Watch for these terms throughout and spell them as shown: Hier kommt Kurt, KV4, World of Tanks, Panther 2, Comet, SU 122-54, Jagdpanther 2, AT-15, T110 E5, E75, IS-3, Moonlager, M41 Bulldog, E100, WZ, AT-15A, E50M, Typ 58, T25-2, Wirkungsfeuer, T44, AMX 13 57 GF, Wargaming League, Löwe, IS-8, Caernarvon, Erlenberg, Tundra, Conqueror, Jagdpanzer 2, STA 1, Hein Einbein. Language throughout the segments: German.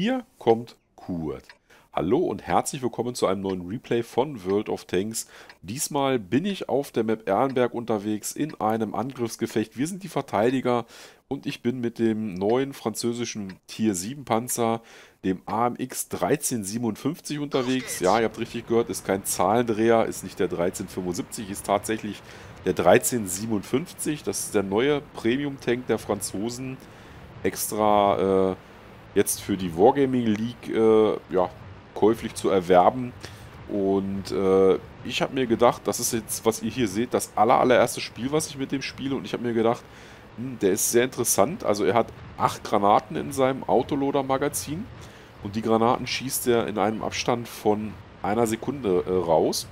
Hier kommt Kurt. Hallo und herzlich willkommen zu einem neuen Replay von World of Tanks. Diesmal bin ich auf der Map Erlenberg unterwegs in einem Angriffsgefecht. Wir sind die Verteidiger und ich bin mit dem neuen französischen Tier 7 Panzer, dem AMX 13 57 unterwegs. Ja, ihr habt richtig gehört, ist kein Zahlendreher, ist nicht der 1375, ist tatsächlich der 1357. Das ist der neue Premium-Tank der Franzosen, extra jetzt für die Wargaming League ja, käuflich zu erwerben. Und ich habe mir gedacht, das ist jetzt, was ihr hier seht, das allererste Spiel, was ich mit dem spiele. Und ich habe mir gedacht, der ist sehr interessant. Also er hat 8 Granaten in seinem Autoloader Magazin. Und die Granaten schießt er in einem Abstand von einer Sekunde raus.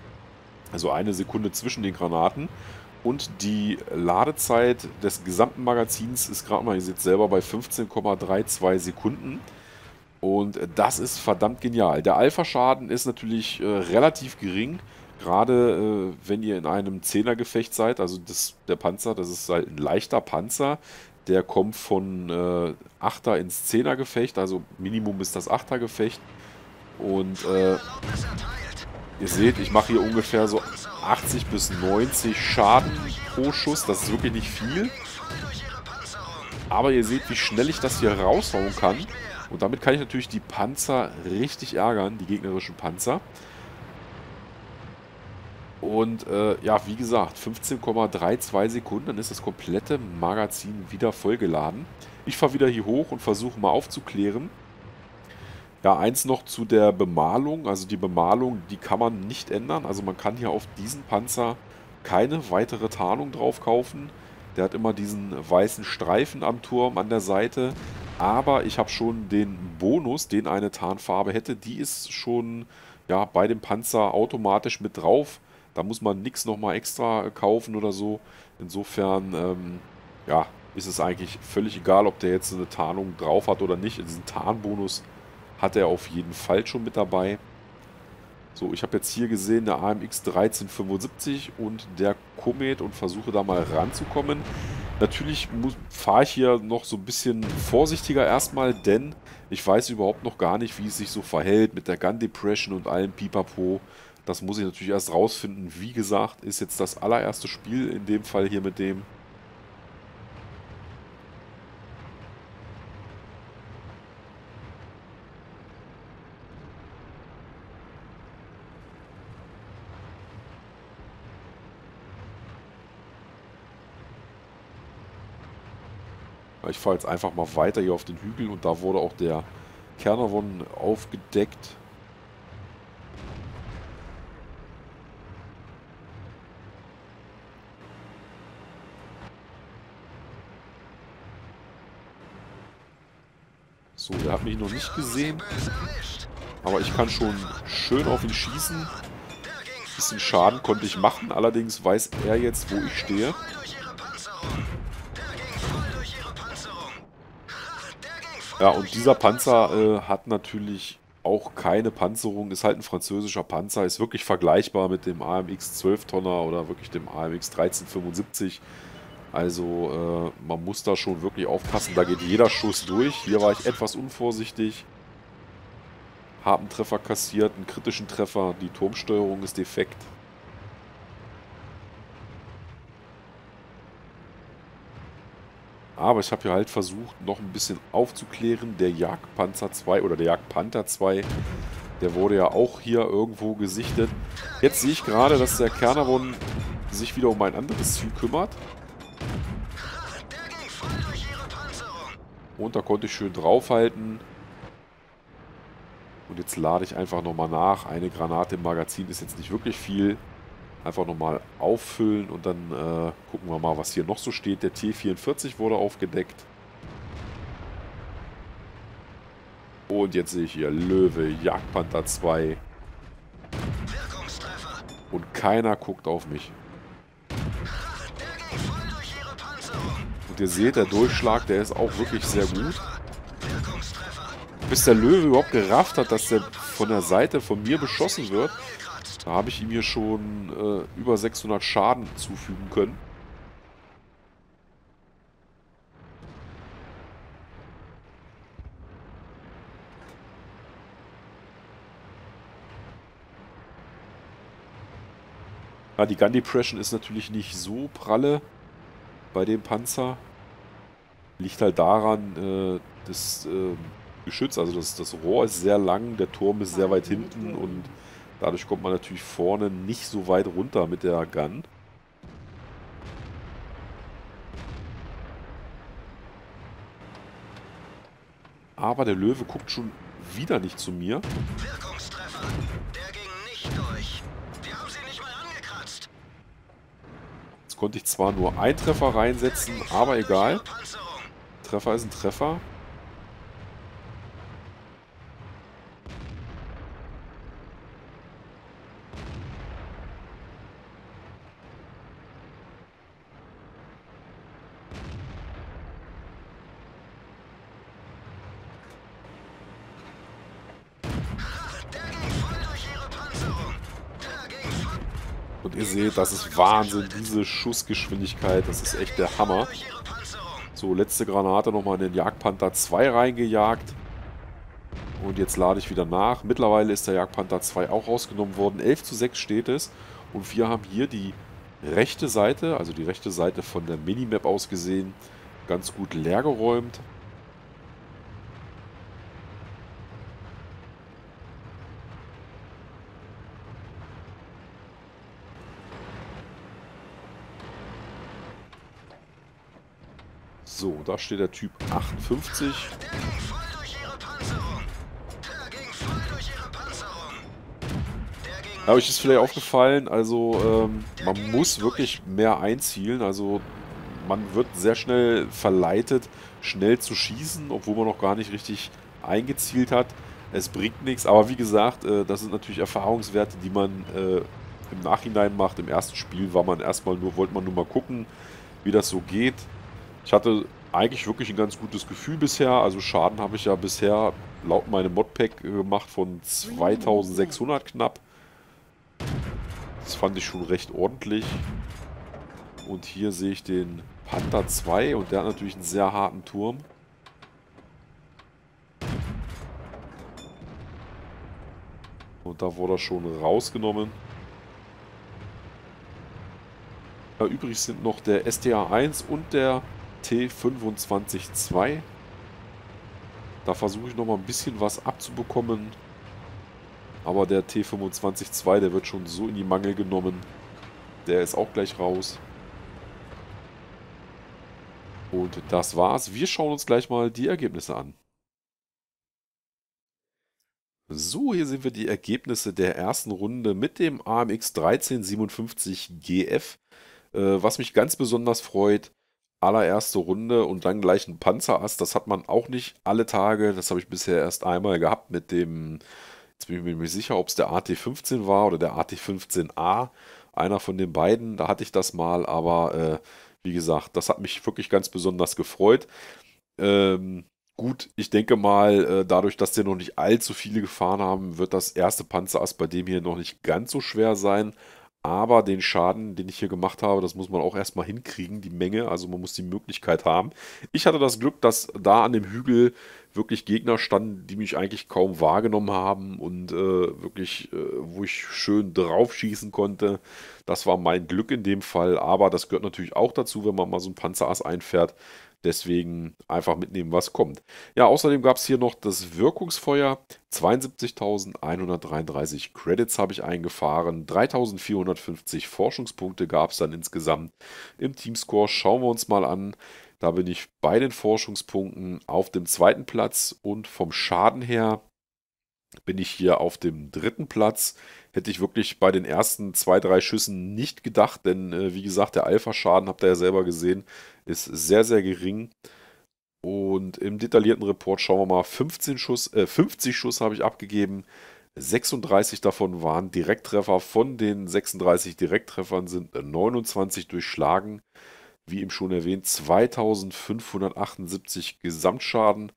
Also eine Sekunde zwischen den Granaten. Und die Ladezeit des gesamten Magazins ist gerade mal, ihr seht selber, bei 15,32 Sekunden. Und das ist verdammt genial. Der Alpha-Schaden ist natürlich relativ gering, gerade wenn ihr in einem 10er-Gefecht seid. Also der Panzer, das ist halt ein leichter Panzer, der kommt von 8er ins 10er-Gefecht, also Minimum ist das 8er-Gefecht. Und ihr seht, ich mache hier ungefähr so 80 bis 90 Schaden pro Schuss, das ist wirklich nicht viel. Aber ihr seht, wie schnell ich das hier raushauen kann. Und damit kann ich natürlich die Panzer richtig ärgern, die gegnerischen Panzer. Und ja, wie gesagt, 15,32 Sekunden, dann ist das komplette Magazin wieder vollgeladen. Ich fahre wieder hier hoch und versuche mal aufzuklären. Ja, eins noch zu der Bemalung. Also die Bemalung, die kann man nicht ändern. Also man kann hier auf diesen Panzer keine weitere Tarnung drauf kaufen. Der hat immer diesen weißen Streifen am Turm an der Seite. Aber ich habe schon den Bonus, den eine Tarnfarbe hätte. Die ist schon ja, bei dem Panzer automatisch mit drauf. Da muss man nichts nochmal extra kaufen oder so. Insofern ja, ist es eigentlich völlig egal, ob der jetzt eine Tarnung drauf hat oder nicht. Diesen Tarnbonus hat er auf jeden Fall schon mit dabei. So, ich habe jetzt hier gesehen, der AMX 1375 und der Comet und versuche da mal ranzukommen. Natürlich fahre ich hier noch so ein bisschen vorsichtiger erstmal, denn ich weiß überhaupt noch gar nicht, wie es sich so verhält mit der Gun Depression und allem Pipapo. Das muss ich natürlich erst rausfinden. Wie gesagt, ist jetzt das allererste Spiel in dem Fall hier mit dem. Ich fahre jetzt einfach mal weiter hier auf den Hügel und da wurde auch der Caernarvon aufgedeckt. So, der hat mich noch nicht gesehen, aber ich kann schon schön auf ihn schießen. Ein bisschen Schaden konnte ich machen, allerdings weiß er jetzt, wo ich stehe. Ja, und dieser Panzer hat natürlich auch keine Panzerung, ist halt ein französischer Panzer, ist wirklich vergleichbar mit dem AMX 12-Tonner oder wirklich dem AMX 1375. Also man muss da schon wirklich aufpassen, da geht jeder Schuss durch. Hier war ich etwas unvorsichtig, habe einen Treffer kassiert, einen kritischen Treffer, die Turmsteuerung ist defekt. Aber ich habe hier halt versucht, noch ein bisschen aufzuklären. Der Jagdpanzer 2 oder der Jagdpanther 2, der wurde ja auch hier irgendwo gesichtet. Jetzt sehe ich gerade, dass der Caernarvon sich wieder um ein anderes Ziel kümmert. Und da konnte ich schön draufhalten. Und jetzt lade ich einfach nochmal nach. Eine Granate im Magazin ist jetzt nicht wirklich viel. Einfach nochmal auffüllen und dann gucken wir mal, was hier noch so steht. Der T44 wurde aufgedeckt. Und jetzt sehe ich hier Löwe, Jagdpanther 2. Und keiner guckt auf mich. Und ihr seht, der Durchschlag, der ist auch wirklich sehr gut. Bis der Löwe überhaupt gerafft hat, dass der von der Seite von mir beschossen wird, da habe ich ihm hier schon über 600 Schaden zufügen können. Ja, die Gun Depression ist natürlich nicht so pralle bei dem Panzer. Liegt halt daran, das Geschütz, also das Rohr ist sehr lang, der Turm ist sehr weit hinten und dadurch kommt man natürlich vorne nicht so weit runter mit der Gun. Aber der Löwe guckt schon wieder nicht zu mir. Wirkungstreffer, der ging nicht durch. Wir haben sie nicht mal angekratzt. Jetzt konnte ich zwar nur einen Treffer reinsetzen, aber egal. Treffer ist ein Treffer. Und ihr seht, das ist Wahnsinn, diese Schussgeschwindigkeit, das ist echt der Hammer. So, letzte Granate nochmal in den Jagdpanther 2 reingejagt. Und jetzt lade ich wieder nach. Mittlerweile ist der Jagdpanther 2 auch rausgenommen worden. 11:6 steht es. Und wir haben hier die rechte Seite, also die rechte Seite von der Minimap aus gesehen, ganz gut leergeräumt. So, da steht der Typ 58. Der ging voll durch ihre Panzerung. Aber euch ist vielleicht aufgefallen, also man muss wirklich mehr einzielen. Also man wird sehr schnell verleitet, schnell zu schießen, obwohl man noch gar nicht richtig eingezielt hat. Es bringt nichts, aber wie gesagt, das sind natürlich Erfahrungswerte, die man im Nachhinein macht. Im ersten Spiel war man erstmal nur, wollte man nur mal gucken, wie das so geht. Ich hatte eigentlich wirklich ein ganz gutes Gefühl bisher, also Schaden habe ich ja bisher laut meinem Modpack gemacht von 2600 knapp. Das fand ich schon recht ordentlich. Und hier sehe ich den Panther 2 und der hat natürlich einen sehr harten Turm. Und da wurde er schon rausgenommen. Ja, übrig sind noch der STA 1 und der T25-2. Da versuche ich noch mal ein bisschen was abzubekommen. Aber der T25-2, der wird schon so in die Mangel genommen. Der ist auch gleich raus. Und das war's. Wir schauen uns gleich mal die Ergebnisse an. So, hier sehen wir die Ergebnisse der ersten Runde mit dem AMX 13 57 GF. Was mich ganz besonders freut, allererste Runde und dann gleich ein Panzerass, das hat man auch nicht alle Tage, das habe ich bisher erst einmal gehabt mit dem, jetzt bin ich mir nicht sicher, ob es der AT-15 war oder der AT-15A, einer von den beiden, da hatte ich das mal, aber wie gesagt, das hat mich wirklich ganz besonders gefreut. Gut, ich denke mal, dadurch, dass der noch nicht allzu viele gefahren haben, wird das erste Panzerass bei dem hier noch nicht ganz so schwer sein. Aber den Schaden, den ich hier gemacht habe, das muss man auch erstmal hinkriegen, die Menge. Also man muss die Möglichkeit haben. Ich hatte das Glück, dass da an dem Hügel wirklich Gegner standen, die mich eigentlich kaum wahrgenommen haben. Und wirklich, wo ich schön drauf schießen konnte. Das war mein Glück in dem Fall. Aber das gehört natürlich auch dazu, wenn man mal so ein Panzerass einfährt. Deswegen einfach mitnehmen, was kommt. Ja, außerdem gab es hier noch das Wirkungsfeuer. 72.133 Credits habe ich eingefahren. 3.450 Forschungspunkte gab es dann insgesamt. Im Teamscore schauen wir uns mal an. Da bin ich bei den Forschungspunkten auf dem zweiten Platz. Und vom Schaden her bin ich hier auf dem dritten Platz. Hätte ich wirklich bei den ersten 2, 3 Schüssen nicht gedacht, denn wie gesagt, der Alpha-Schaden, habt ihr ja selber gesehen, ist sehr, sehr gering. Und im detaillierten Report schauen wir mal, 50 Schuss habe ich abgegeben, 36 davon waren Direkttreffer, von den 36 Direkttreffern sind 29 durchschlagen. Wie eben schon erwähnt, 2578 Gesamtschaden.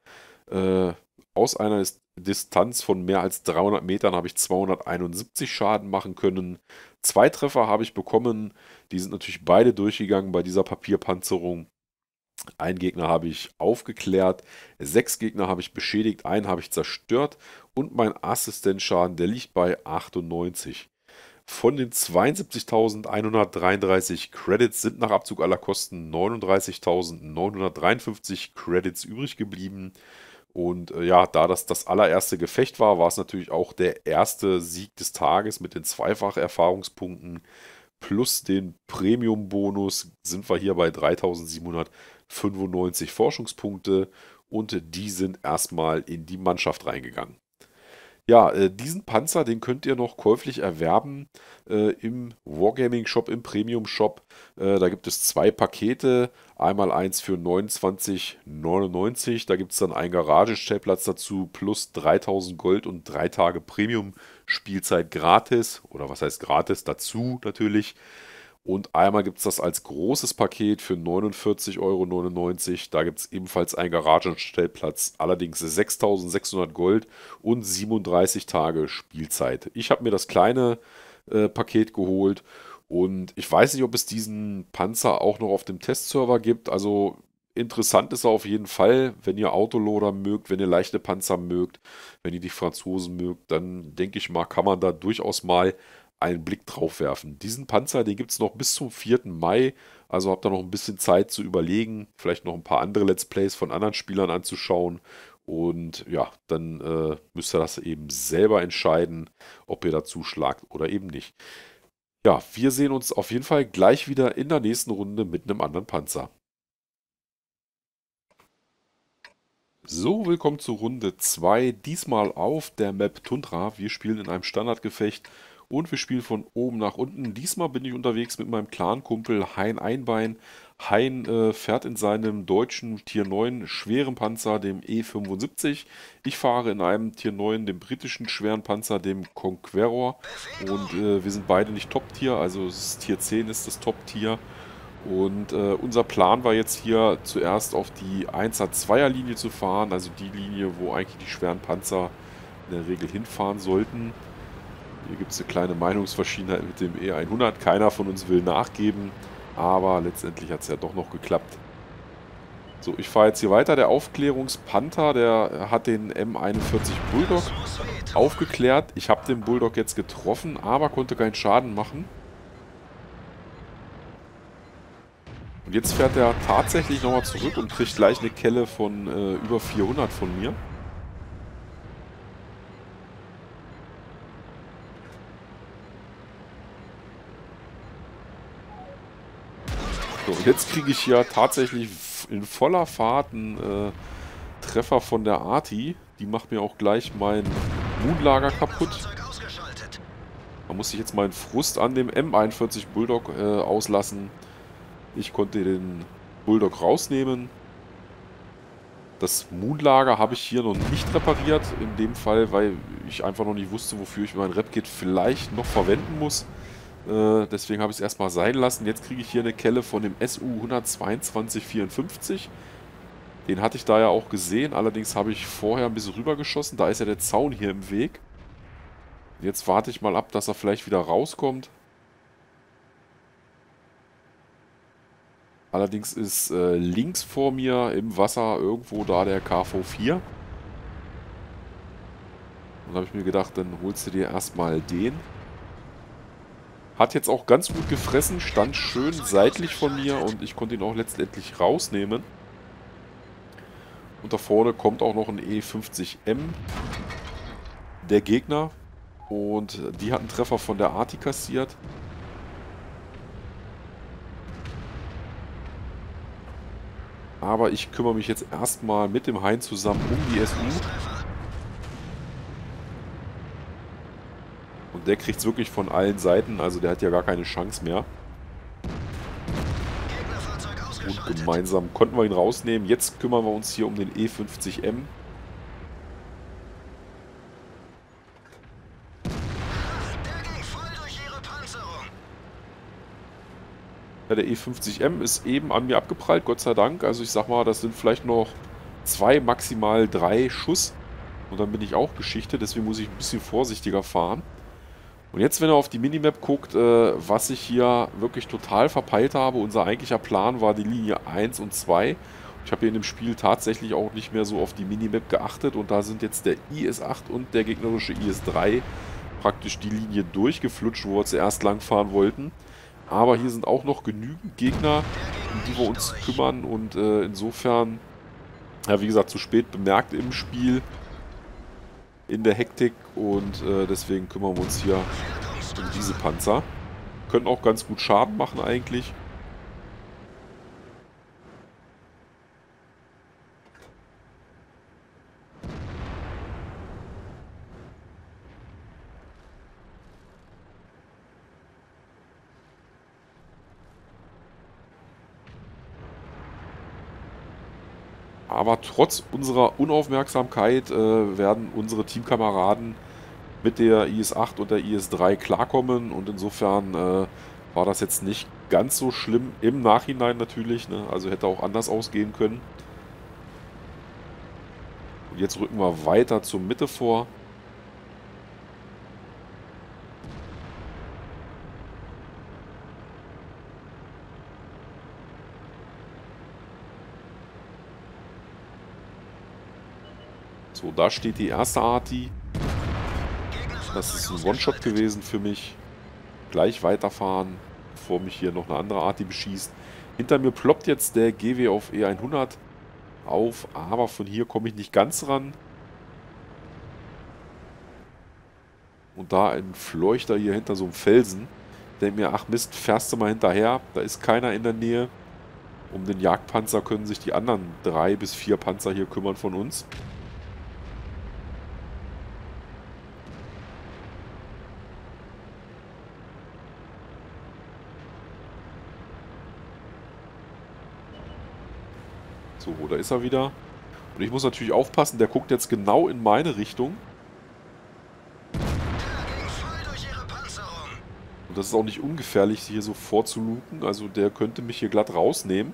Aus einer Distanz von mehr als 300 Metern habe ich 271 Schaden machen können. 2 Treffer habe ich bekommen. Die sind natürlich beide durchgegangen bei dieser Papierpanzerung. Einen Gegner habe ich aufgeklärt. 6 Gegner habe ich beschädigt. Einen habe ich zerstört. Und mein Assistenzschaden, der liegt bei 98. Von den 72.133 Credits sind nach Abzug aller Kosten 39.953 Credits übrig geblieben. Und ja, da das allererste Gefecht war, war es natürlich auch der erste Sieg des Tages mit den Zweifach-Erfahrungspunkten. Plus den Premium-Bonus sind wir hier bei 3.795 Forschungspunkte und die sind erstmal in die Mannschaft reingegangen. Ja, diesen Panzer, den könnt ihr noch käuflich erwerben im Wargaming-Shop, im Premium-Shop. Da gibt es zwei Pakete, einmal eins für 29,99, da gibt es dann einen Garagenstellplatz dazu, plus 3.000 Gold und 3 Tage Premium-Spielzeit gratis, oder was heißt gratis, dazu natürlich. Und einmal gibt es das als großes Paket für 49,99 Euro. Da gibt es ebenfalls einen Garagenstellplatz, allerdings 6.600 Gold und 37 Tage Spielzeit. Ich habe mir das kleine Paket geholt und ich weiß nicht, ob es diesen Panzer auch noch auf dem Testserver gibt. Also interessant ist er auf jeden Fall, wenn ihr Autoloader mögt, wenn ihr leichte Panzer mögt, wenn ihr die Franzosen mögt, dann denke ich mal, kann man da durchaus mal einen Blick drauf werfen. Diesen Panzer, den gibt es noch bis zum 4. Mai, also habt ihr noch ein bisschen Zeit zu überlegen, vielleicht noch ein paar andere Let's Plays von anderen Spielern anzuschauen und ja, dann müsst ihr das eben selber entscheiden, ob ihr dazu schlagt oder eben nicht. Ja, wir sehen uns auf jeden Fall gleich wieder in der nächsten Runde mit einem anderen Panzer. So, willkommen zur Runde 2, diesmal auf der Map Tundra. Wir spielen in einem Standardgefecht und wir spielen von oben nach unten. Diesmal bin ich unterwegs mit meinem Clan-Kumpel Hein Einbein. Hein fährt in seinem deutschen Tier 9 schweren Panzer, dem E75. Ich fahre in einem Tier 9, dem britischen schweren Panzer, dem Conqueror. Und wir sind beide nicht Top-Tier, also Tier 10 ist das Top-Tier. Und unser Plan war jetzt hier zuerst auf die 1er-2er-Linie zu fahren, also die Linie, wo eigentlich die schweren Panzer in der Regel hinfahren sollten. Hier gibt es eine kleine Meinungsverschiedenheit mit dem E100. Keiner von uns will nachgeben, aber letztendlich hat es ja doch noch geklappt. So, ich fahre jetzt hier weiter. Der Aufklärungspanther, der hat den M41 Bulldog aufgeklärt. Ich habe den Bulldog jetzt getroffen, aber konnte keinen Schaden machen. Und jetzt fährt er tatsächlich nochmal zurück und kriegt gleich eine Kelle von über 400 von mir. Und jetzt kriege ich hier tatsächlich in voller Fahrt einen Treffer von der Arti. Die macht mir auch gleich mein Moonlager kaputt. Da muss ich jetzt meinen Frust an dem M41 Bulldog auslassen. Ich konnte den Bulldog rausnehmen. Das Moonlager habe ich hier noch nicht repariert. In dem Fall, weil ich einfach noch nicht wusste, wofür ich mein Repkit vielleicht noch verwenden muss. Deswegen habe ich es erstmal sein lassen. Jetzt kriege ich hier eine Kelle von dem SU 122-54. Den hatte ich da ja auch gesehen. Allerdings habe ich vorher ein bisschen rübergeschossen. Da ist ja der Zaun hier im Weg. Jetzt warte ich mal ab, dass er vielleicht wieder rauskommt. Allerdings ist links vor mir im Wasser irgendwo da der KV4. Und da habe ich mir gedacht, dann holst du dir erstmal den. Hat jetzt auch ganz gut gefressen, stand schön seitlich von mir und ich konnte ihn auch letztendlich rausnehmen. Und da vorne kommt auch noch ein E50M, der Gegner. Und die hat einen Treffer von der Arti kassiert. Aber ich kümmere mich jetzt erstmal mit dem Hein zusammen um die SU. Und der kriegt es wirklich von allen Seiten, also der hat ja gar keine Chance mehr. Und gemeinsam konnten wir ihn rausnehmen. Jetzt kümmern wir uns hier um den E50M. Ja, der E50M ist eben an mir abgeprallt, Gott sei Dank. Also ich sag mal, das sind vielleicht noch 2, maximal 3 Schuss. Und dann bin ich auch Geschichte, deswegen muss ich ein bisschen vorsichtiger fahren. Und jetzt, wenn ihr auf die Minimap guckt, was ich hier wirklich total verpeilt habe, unser eigentlicher Plan war die Linie 1 und 2. Ich habe hier in dem Spiel tatsächlich auch nicht mehr so auf die Minimap geachtet und da sind jetzt der IS-8 und der gegnerische IS-3 praktisch die Linie durchgeflutscht, wo wir zuerst langfahren wollten. Aber hier sind auch noch genügend Gegner, um die wir uns kümmern. Und insofern, ja, wie gesagt, zu spät bemerkt im Spiel, in der Hektik. Und deswegen kümmern wir uns hier um diese Panzer. Können auch ganz gut Schaden machen eigentlich. Aber trotz unserer Unaufmerksamkeit werden unsere Teamkameraden mit der IS-8 und der IS-3 klarkommen. Und insofern war das jetzt nicht ganz so schlimm im Nachhinein natürlich. Ne? Also hätte auch anders ausgehen können. Und jetzt rücken wir weiter zur Mitte vor. So, da steht die erste Arti. Das ist ein One-Shot gewesen für mich. Gleich weiterfahren, bevor mich hier noch eine andere Arti beschießt. Hinter mir ploppt jetzt der GW auf E100 auf, aber von hier komme ich nicht ganz ran. Und da entfleucht er hier hinter so einem Felsen. Denkt mir, ach Mist, fährst du mal hinterher. Da ist keiner in der Nähe. Um den Jagdpanzer können sich die anderen 3 bis 4 Panzer hier kümmern von uns. So, da ist er wieder. Und ich muss natürlich aufpassen, der guckt jetzt genau in meine Richtung. Und das ist auch nicht ungefährlich, hier so vorzuluken. Also der könnte mich hier glatt rausnehmen.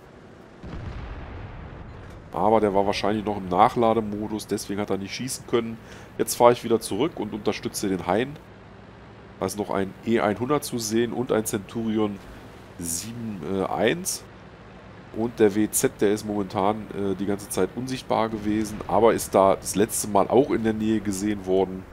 Aber der war wahrscheinlich noch im Nachlademodus, deswegen hat er nicht schießen können. Jetzt fahre ich wieder zurück und unterstütze den Hein. Da ist noch ein E100 zu sehen und ein Centurion 7-1. Und der WZ, der ist momentan die ganze Zeit unsichtbar gewesen, aber ist da das letzte Mal auch in der Nähe gesehen worden.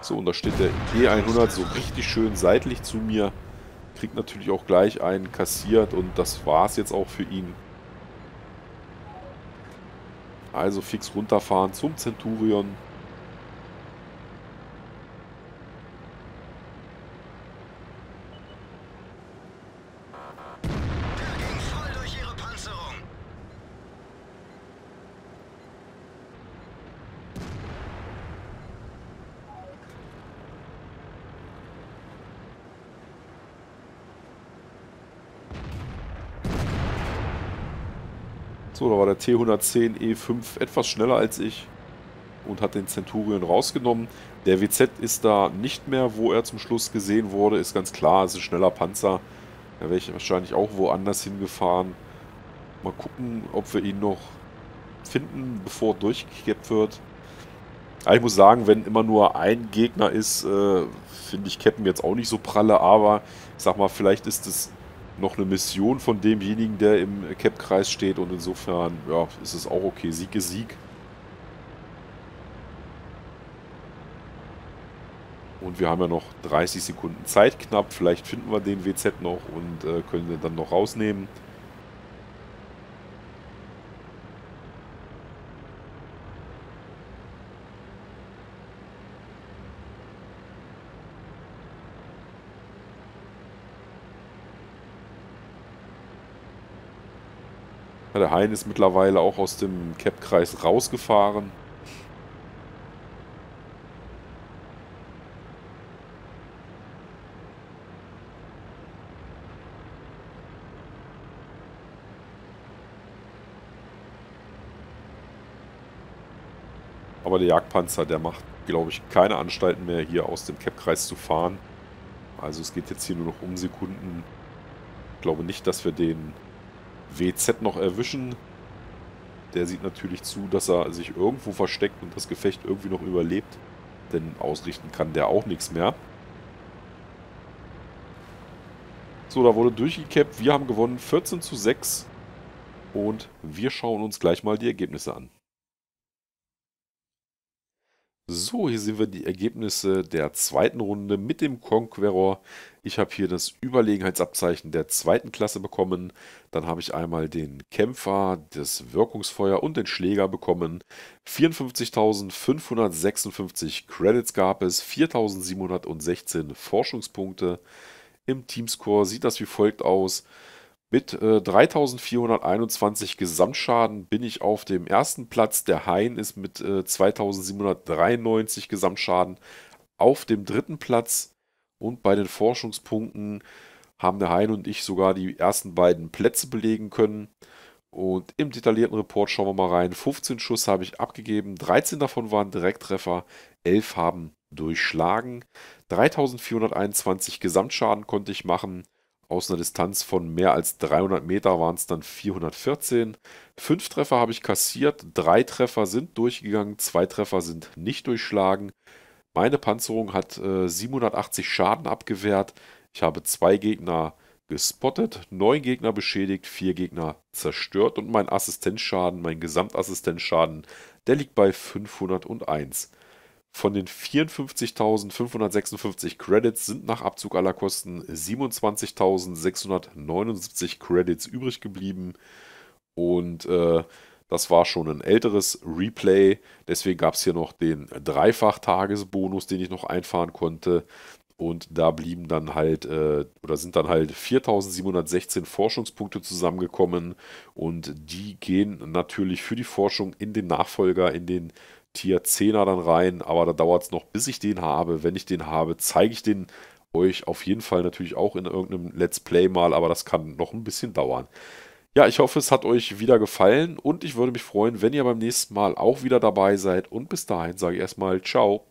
So, und da steht der E100 so richtig schön seitlich zu mir. Kriegt natürlich auch gleich einen kassiert und das war's jetzt auch für ihn. Also fix runterfahren zum Centurion. So, da war der T110 E5 etwas schneller als ich und hat den Centurion rausgenommen. Der WZ ist da nicht mehr, wo er zum Schluss gesehen wurde. Ist ganz klar, es ist ein schneller Panzer. Da wäre ich wahrscheinlich auch woanders hingefahren. Mal gucken, ob wir ihn noch finden, bevor durchgekappt wird. Aber ich muss sagen, wenn immer nur ein Gegner ist, finde ich Cappen jetzt auch nicht so pralle. Aber ich sag mal, vielleicht ist es noch eine Mission von demjenigen, der im Cap-Kreis steht, und insofern, ja, ist es auch okay. Sieg ist Sieg. Und wir haben ja noch 30 Sekunden Zeit knapp. Vielleicht finden wir den WZ noch und können den dann noch rausnehmen. Der Hein ist mittlerweile auch aus dem Cap-Kreis rausgefahren. Aber der Jagdpanzer, der macht, glaube ich, keine Anstalten mehr, hier aus dem Cap-Kreis zu fahren. Also es geht jetzt hier nur noch um Sekunden. Ich glaube nicht, dass wir den WZ noch erwischen. Der sieht natürlich zu, dass er sich irgendwo versteckt und das Gefecht irgendwie noch überlebt. Denn ausrichten kann der auch nichts mehr. So, da wurde durchgecapt. Wir haben gewonnen 14:6. Und wir schauen uns gleich mal die Ergebnisse an. So, hier sehen wir die Ergebnisse der zweiten Runde mit dem Conqueror. Ich habe hier das Überlegenheitsabzeichen der zweiten Klasse bekommen. Dann habe ich einmal den Kämpfer, das Wirkungsfeuer und den Schläger bekommen. 54.556 Credits gab es, 4.716 Forschungspunkte. Im Teamscore sieht das wie folgt aus. Mit 3.421 Gesamtschaden bin ich auf dem ersten Platz. Der Hein ist mit 2.793 Gesamtschaden auf dem dritten Platz. Und bei den Forschungspunkten haben der Hein und ich sogar die ersten beiden Plätze belegen können. Und im detaillierten Report schauen wir mal rein. 15 Schuss habe ich abgegeben, 13 davon waren Direkttreffer, 11 haben durchschlagen. 3.421 Gesamtschaden konnte ich machen. Aus einer Distanz von mehr als 300 Meter waren es dann 414. 5 Treffer habe ich kassiert, 3 Treffer sind durchgegangen, 2 Treffer sind nicht durchschlagen. Meine Panzerung hat 780 Schaden abgewehrt. Ich habe 2 Gegner gespottet, 9 Gegner beschädigt, 4 Gegner zerstört und mein Assistenzschaden, mein Gesamtassistenzschaden, der liegt bei 501. Von den 54.556 Credits sind nach Abzug aller Kosten 27.679 Credits übrig geblieben. Und das war schon ein älteres Replay. Deswegen gab es hier noch den Dreifach-Tagesbonus, den ich noch einfahren konnte. Und da blieben dann halt, oder sind dann halt 4.716 Forschungspunkte zusammengekommen. Und die gehen natürlich für die Forschung in den Nachfolger, in den Tier 10er dann rein, aber da dauert es noch, bis ich den habe. Wenn ich den habe, zeige ich den euch auf jeden Fall natürlich auch in irgendeinem Let's Play mal, aber das kann noch ein bisschen dauern. Ja, ich hoffe, es hat euch wieder gefallen und ich würde mich freuen, wenn ihr beim nächsten Mal auch wieder dabei seid und bis dahin sage ich erstmal Ciao.